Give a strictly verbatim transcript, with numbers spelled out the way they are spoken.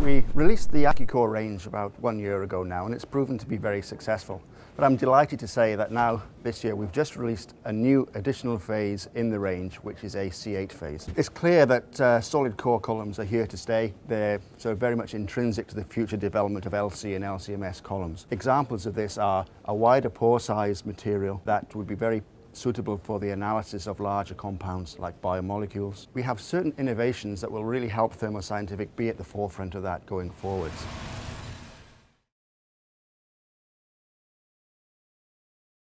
We released the AccuCore range about one year ago now, and it's proven to be very successful. But I'm delighted to say that now, this year, we've just released a new additional phase in the range, which is a C eight phase. It's clear that uh, solid core columns are here to stay. They're so very much intrinsic to the future development of L C and L C M S columns. Examples of this are a wider pore size material that would be very suitable for the analysis of larger compounds like biomolecules. We have certain innovations that will really help Thermo Scientific be at the forefront of that going forwards.